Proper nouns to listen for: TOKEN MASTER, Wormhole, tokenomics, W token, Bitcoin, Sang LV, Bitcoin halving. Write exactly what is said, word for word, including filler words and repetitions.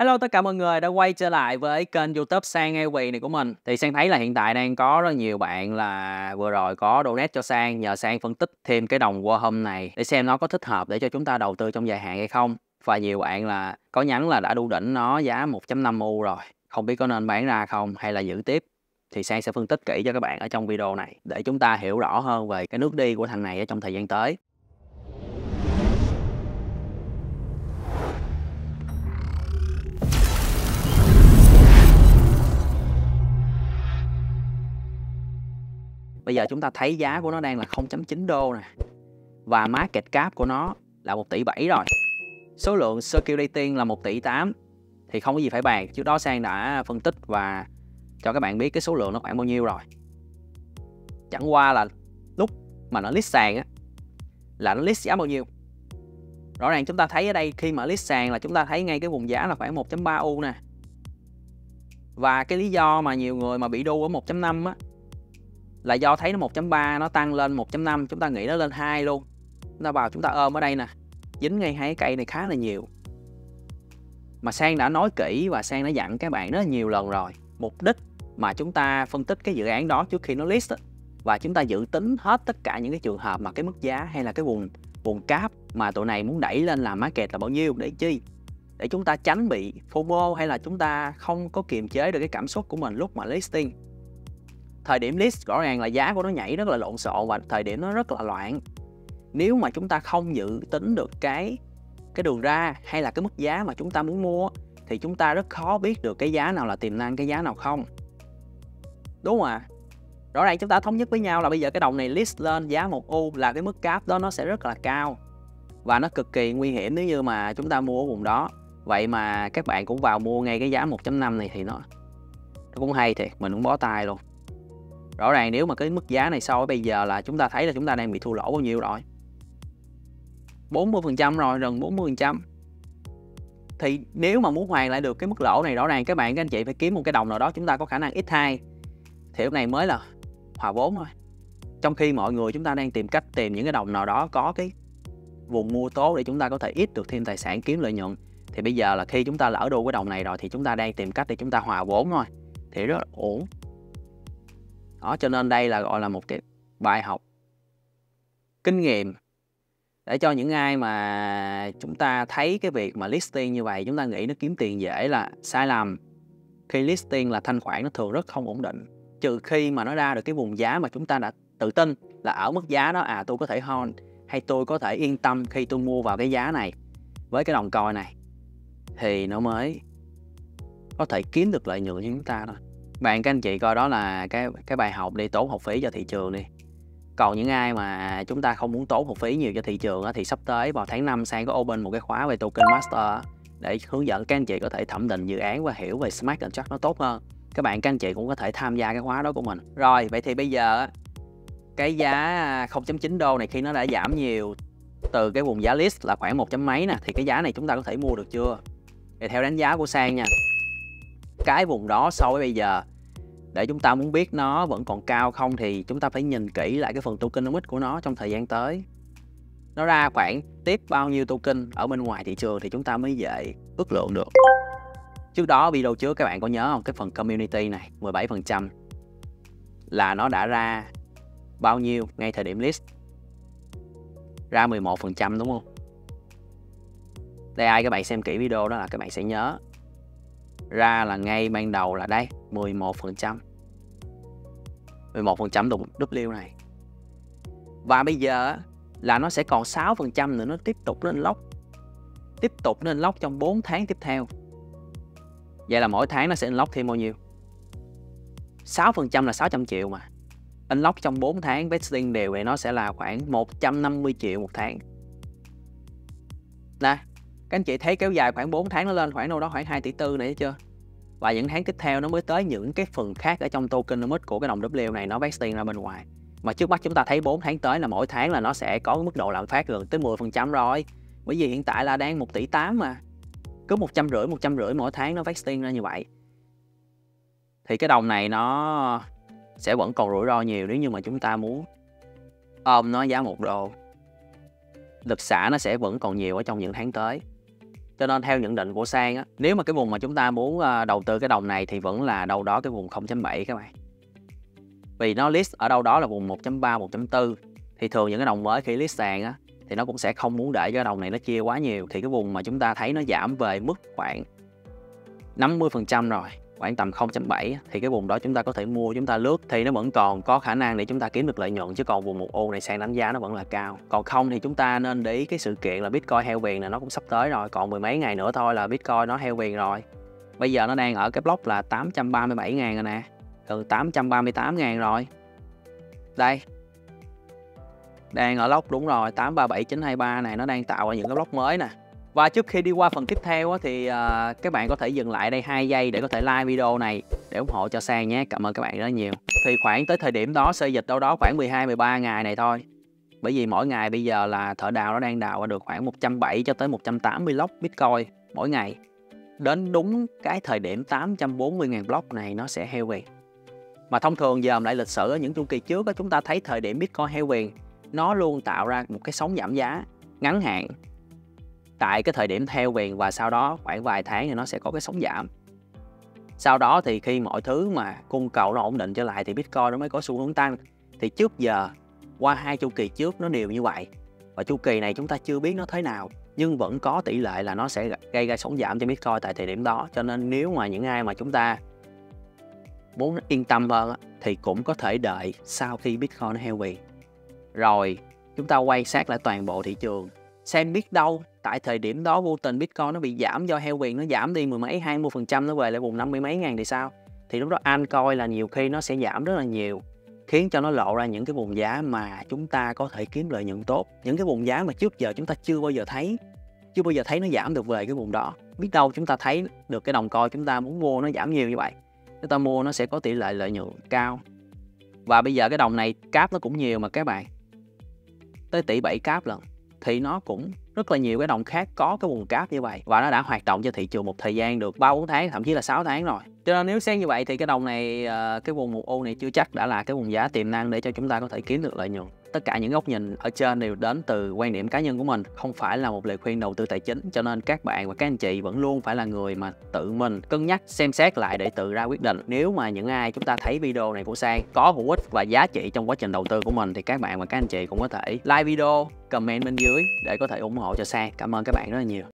Hello tất cả mọi người đã quay trở lại với kênh YouTube Sang lờ vê này của mình. Thì Sang thấy là hiện tại đang có rất nhiều bạn là vừa rồi có donate cho Sang, nhờ Sang phân tích thêm cái đồng Wormhole này để xem nó có thích hợp để cho chúng ta đầu tư trong dài hạn hay không. Và nhiều bạn là có nhắn là đã đu đỉnh nó giá một phẩy năm U rồi, không biết có nên bán ra không hay là giữ tiếp. Thì Sang sẽ phân tích kỹ cho các bạn ở trong video này để chúng ta hiểu rõ hơn về cái nước đi của thằng này ở trong thời gian tới. Bây giờ chúng ta thấy giá của nó đang là không phẩy chín đô nè. Và market cap của nó là một tỷ bảy rồi. Số lượng circulating là một tỷ tám. Thì không có gì phải bàn. Trước đó Sang đã phân tích và cho các bạn biết cái số lượng nó khoảng bao nhiêu rồi. Chẳng qua là lúc mà nó list sàn á, là nó list giá bao nhiêu. Rõ ràng chúng ta thấy ở đây khi mà list sàn là chúng ta thấy ngay cái vùng giá là khoảng một phẩy ba U nè. Và cái lý do mà nhiều người mà bị đu ở một phẩy năm á là do thấy nó một phẩy ba nó tăng lên một phẩy năm, chúng ta nghĩ nó lên hai luôn. Chúng ta vào chúng ta ôm ở đây nè, dính ngay hai cái cây này khá là nhiều. Mà Sang đã nói kỹ và Sang đã dặn các bạn rất là nhiều lần rồi. Mục đích mà chúng ta phân tích cái dự án đó trước khi nó list đó, và chúng ta dự tính hết tất cả những cái trường hợp mà cái mức giá hay là cái vùng vùng cáp mà tụi này muốn đẩy lên làm market là bao nhiêu, để chi? Để chúng ta tránh bị FOMO hay là chúng ta không có kiềm chế được cái cảm xúc của mình lúc mà listing. Thời điểm list rõ ràng là giá của nó nhảy rất là lộn xộn và thời điểm nó rất là loạn. Nếu mà chúng ta không dự tính được cái cái đường ra hay là cái mức giá mà chúng ta muốn mua thì chúng ta rất khó biết được cái giá nào là tiềm năng, cái giá nào không. Đúng không ạ? Rõ ràng chúng ta thống nhất với nhau là bây giờ cái đồng này list lên giá một U là cái mức cap đó nó sẽ rất là cao. Và nó cực kỳ nguy hiểm nếu như mà chúng ta mua ở vùng đó. Vậy mà các bạn cũng vào mua ngay cái giá một phẩy năm này thì nó, nó cũng hay thiệt, mình cũng bó tay luôn. Rõ ràng nếu mà cái mức giá này so với bây giờ là chúng ta thấy là chúng ta đang bị thua lỗ bao nhiêu rồi, bốn mươi phần trăm rồi, gần bốn mươi phần trăm. Thì nếu mà muốn hoàn lại được cái mức lỗ này, rõ ràng các bạn, các anh chị phải kiếm một cái đồng nào đó chúng ta có khả năng x hai thì lúc này mới là hòa vốn thôi. Trong khi mọi người chúng ta đang tìm cách tìm những cái đồng nào đó có cái vùng mua tốt để chúng ta có thể ít được thêm tài sản, kiếm lợi nhuận. Thì bây giờ là khi chúng ta lỡ đu cái đồng này rồi thì chúng ta đang tìm cách để chúng ta hòa vốn thôi, thì rất là ổn. Đó, cho nên đây là gọi là một cái bài học kinh nghiệm để cho những ai mà chúng ta thấy cái việc mà listing như vậy, chúng ta nghĩ nó kiếm tiền dễ là sai lầm. Khi listing là thanh khoản nó thường rất không ổn định, trừ khi mà nó ra được cái vùng giá mà chúng ta đã tự tin là ở mức giá đó, à tôi có thể hold hay tôi có thể yên tâm khi tôi mua vào cái giá này với cái đồng coi này, thì nó mới có thể kiếm được lợi nhuận cho chúng ta thôi. Bạn, các anh chị coi đó là cái cái bài học đi, tốn học phí cho thị trường đi. Còn những ai mà chúng ta không muốn tốn học phí nhiều cho thị trường thì sắp tới vào tháng năm Sang có open một cái khóa về token master để hướng dẫn các anh chị có thể thẩm định dự án và hiểu về smart contract nó tốt hơn. Các bạn, các anh chị cũng có thể tham gia cái khóa đó của mình. Rồi, vậy thì bây giờ cái giá không phẩy chín đô này khi nó đã giảm nhiều từ cái vùng giá list là khoảng một chấm mấy nè, thì cái giá này chúng ta có thể mua được chưa? Thì theo đánh giá của Sang nha, cái vùng đó so với bây giờ, để chúng ta muốn biết nó vẫn còn cao không thì chúng ta phải nhìn kỹ lại cái phần tokenomics của nó trong thời gian tới. Nó ra khoảng tiếp bao nhiêu token ở bên ngoài thị trường thì chúng ta mới dễ ước lượng được. Trước đó video trước các bạn có nhớ không? Cái phần community này mười bảy phần trăm là nó đã ra bao nhiêu ngay thời điểm list? Ra mười một phần trăm đúng không? Đây, ai các bạn xem kỹ video đó là các bạn sẽ nhớ. Ra là ngay ban đầu là đây mười một phần trăm, mười một phần trăm W này. Và bây giờ là nó sẽ còn sáu phần trăm nữa, nó tiếp tục lên lóc, tiếp tục lên lóc trong bốn tháng tiếp theo. Vậy là mỗi tháng nó sẽ unlock thêm bao nhiêu? sáu phần trăm là sáu trăm triệu mà unlock trong bốn tháng vesting đều vậy, nó sẽ là khoảng một trăm năm mươi triệu một tháng. Nè, các anh chị thấy kéo dài khoảng bốn tháng nó lên khoảng đâu đó khoảng hai tỷ tư này chưa? Và những tháng tiếp theo nó mới tới những cái phần khác ở trong tokenomics của cái đồng W này nó vesting ra bên ngoài. Mà trước mắt chúng ta thấy bốn tháng tới là mỗi tháng là nó sẽ có mức độ lạm phát gần tới mười phần trăm rồi. Bởi vì hiện tại là đang một tỷ tám mà. Cứ một trăm rưỡi, một trăm rưỡi mỗi tháng nó vesting ra như vậy. Thì cái đồng này nó sẽ vẫn còn rủi ro nhiều nếu như mà chúng ta muốn ôm nó giá một đô. Lực xả nó sẽ vẫn còn nhiều ở trong những tháng tới. Cho nên theo nhận định của Sang á, nếu mà cái vùng mà chúng ta muốn đầu tư cái đồng này thì vẫn là đâu đó cái vùng không chấm bảy các bạn. Vì nó list ở đâu đó là vùng một chấm ba, một chấm bốn. Thì thường những cái đồng mới khi list sàn á, thì nó cũng sẽ không muốn để cho cái đồng này nó chia quá nhiều. Thì cái vùng mà chúng ta thấy nó giảm về mức khoảng năm mươi phần trăm rồi, khoảng tầm không chấm bảy, thì cái vùng đó chúng ta có thể mua, chúng ta lướt thì nó vẫn còn có khả năng để chúng ta kiếm được lợi nhuận. Chứ còn vùng một ô này Sang đánh giá nó vẫn là cao. Còn không thì chúng ta nên để ý cái sự kiện là Bitcoin halving là nó cũng sắp tới rồi, còn mười mấy ngày nữa thôi là Bitcoin nó halving rồi. Bây giờ nó đang ở cái block là tám trăm ba mươi bảy ngàn rồi nè, từ tám trăm ba mươi tám ngàn rồi đây, đang ở block đúng rồi tám ba bảy chín hai ba này, nó đang tạo ra những cái block mới nè. Và trước khi đi qua phần tiếp theo thì các bạn có thể dừng lại đây hai giây để có thể like video này để ủng hộ cho Sang nhé. Cảm ơn các bạn rất nhiều. Thì khoảng tới thời điểm đó xây dịch đâu đó khoảng mười hai mười ba ngày này thôi. Bởi vì mỗi ngày bây giờ là thợ đào nó đang đào ra được khoảng một trăm bảy mươi cho tới một trăm tám mươi block Bitcoin mỗi ngày. Đến đúng cái thời điểm tám trăm bốn mươi ngàn block này nó sẽ halving. Mà thông thường giờ lại lịch sử ở những chu kỳ trước đó, chúng ta thấy thời điểm Bitcoin halving nó luôn tạo ra một cái sóng giảm giá ngắn hạn tại cái thời điểm theo viền, và sau đó khoảng vài tháng thì nó sẽ có cái sóng giảm. Sau đó thì khi mọi thứ mà cung cầu nó ổn định trở lại thì Bitcoin nó mới có xu hướng tăng. Thì trước giờ qua hai chu kỳ trước nó đều như vậy, và chu kỳ này chúng ta chưa biết nó thế nào, nhưng vẫn có tỷ lệ là nó sẽ gây ra sóng giảm cho Bitcoin tại thời điểm đó. Cho nên nếu mà những ai mà chúng ta muốn yên tâm hơn thì cũng có thể đợi sau khi Bitcoin nó halving rồi chúng ta quay sát lại toàn bộ thị trường xem, biết đâu tại thời điểm đó vô tình Bitcoin nó bị giảm do halving, nó giảm đi mười mấy hai mươi phần trăm nó về lại vùng năm mươi mấy ngàn thì sao? Thì lúc đó altcoin là nhiều khi nó sẽ giảm rất là nhiều, khiến cho nó lộ ra những cái vùng giá mà chúng ta có thể kiếm lợi nhuận tốt, những cái vùng giá mà trước giờ chúng ta chưa bao giờ thấy, chưa bao giờ thấy nó giảm được về cái vùng đó. Biết đâu chúng ta thấy được cái đồng coin chúng ta muốn mua nó giảm nhiều như vậy, chúng ta mua nó sẽ có tỷ lệ lợi nhuận cao. Và bây giờ cái đồng này cáp nó cũng nhiều mà các bạn, tới tỷ bảy cáp lần, thì nó cũng rất là nhiều cái đồng khác có cái vùng cáp như vậy, và nó đã hoạt động cho thị trường một thời gian được ba bốn tháng, thậm chí là sáu tháng rồi. Cho nên nếu xem như vậy thì cái đồng này, cái vùng một ô này chưa chắc đã là cái vùng giá tiềm năng để cho chúng ta có thể kiếm được lợi nhuận. Tất cả những góc nhìn ở trên đều đến từ quan điểm cá nhân của mình, không phải là một lời khuyên đầu tư tài chính. Cho nên các bạn và các anh chị vẫn luôn phải là người mà tự mình cân nhắc, xem xét lại để tự ra quyết định. Nếu mà những ai chúng ta thấy video này của Sang có hữu ích và giá trị trong quá trình đầu tư của mình thì các bạn và các anh chị cũng có thể like video, comment bên dưới để có thể ủng hộ cho Sang. Cảm ơn các bạn rất là nhiều.